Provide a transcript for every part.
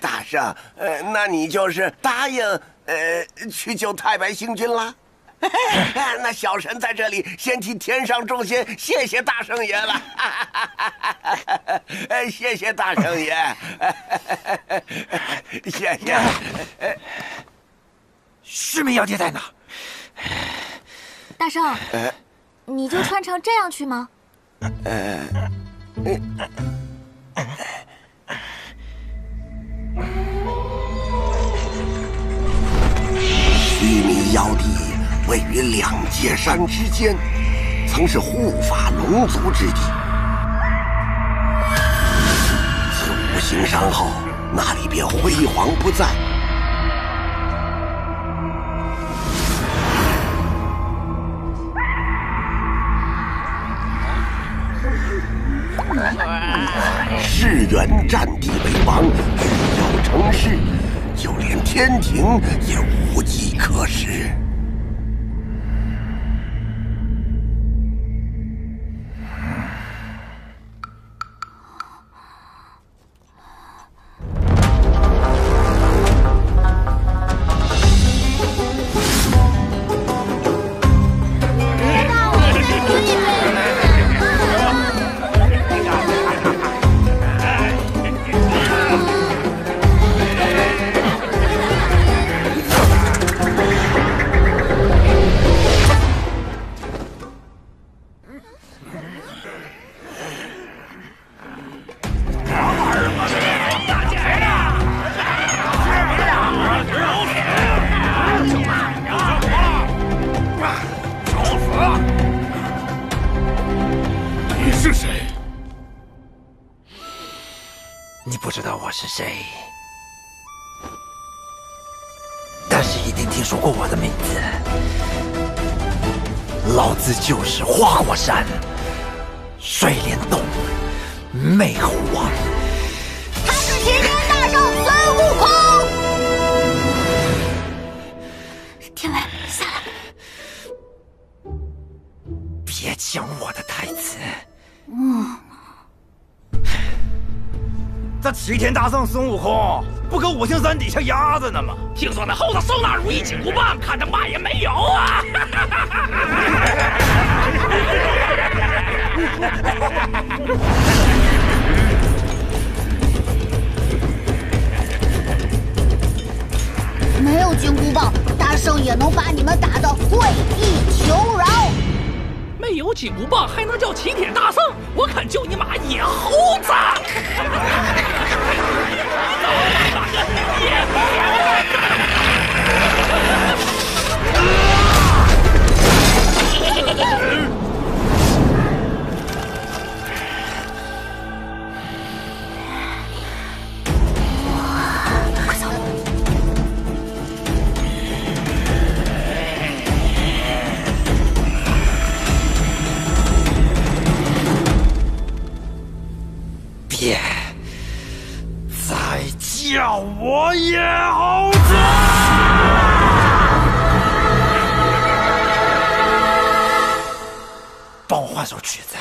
大圣，那你就是答应去救太白星君啦？那小神在这里先替天上众仙谢谢大圣爷了，谢谢大圣爷，谢谢。师妹妖精在哪？大圣，你就穿成这样去吗？须弥妖帝位于两界山之间，曾是护法龙族之地。自五行山后，那里便辉煌不再。世元占地为王，日有成事，就连天庭也无计可施。就是花果山、水帘洞、魅猴王，他是齐天大圣孙悟空。天雷，下来！别抢我的台词。这齐天大圣孙悟空不跟五行山底下压着呢吗？听说那猴子手拿如意金箍棒，看他嘛也没有啊！没有金箍棒，大圣也能把你们打得跪地求饶。没有金箍棒还能叫齐天大圣？我肯救你妈野猴子！叫我野猴子！帮我换首曲子。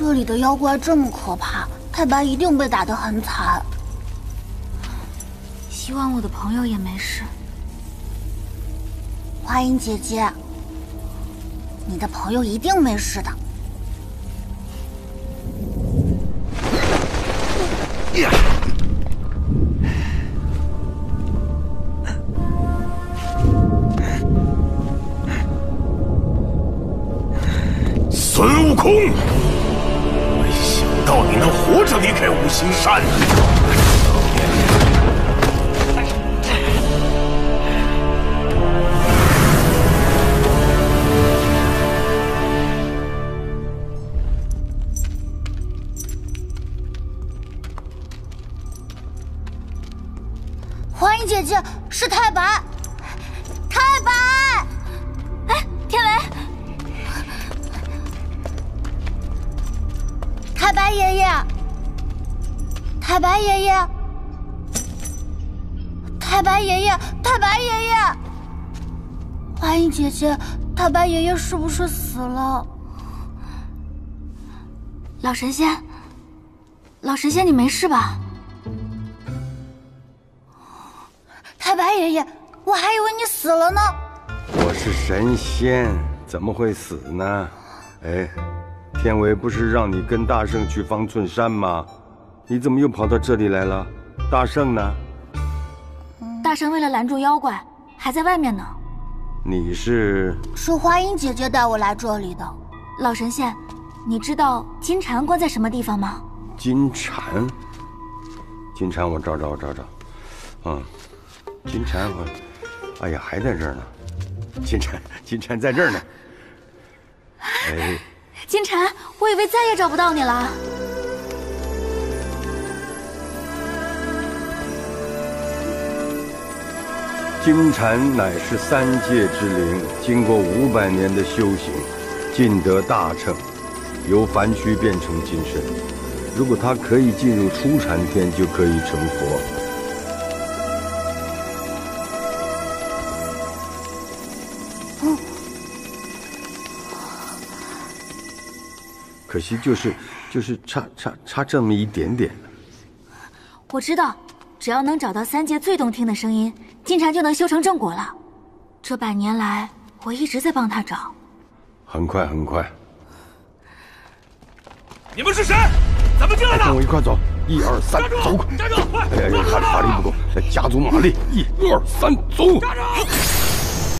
这里的妖怪这么可怕，太白一定被打得很惨。希望我的朋友也没事。花音姐姐，你的朋友一定没事的。 孙悟空，没想到你能活着离开五行山。华音姐姐，是太白。 太白爷爷，花音姐姐，太白爷爷是不是死了？老神仙，你没事吧？太白爷爷，我还以为你死了呢。我是神仙，怎么会死呢？哎，天伟不是让你跟大圣去方寸山吗？ 你怎么又跑到这里来了？大圣呢？大圣为了拦住妖怪，还在外面呢。你是？是花音姐姐带我来这里的。老神仙，你知道金蝉关在什么地方吗？金蝉，我找。嗯，金蝉我，哎呀，还在这儿呢。金蝉在这儿呢。哎，金蝉，我以为再也找不到你了。 金蝉乃是三界之灵，经过500年的修行，尽得大乘，由凡躯变成金身。如果他可以进入初禅天，就可以成佛。嗯、可惜就是差这么一点点。我知道。 只要能找到三界最动听的声音，金蝉就能修成正果了。这100年来，我一直在帮他找。很快。你们是谁？怎么进来的？跟我一块走！1、2、3，走！站住！快！哎呀，法力不够，加足马力！1、2、3，走！站住！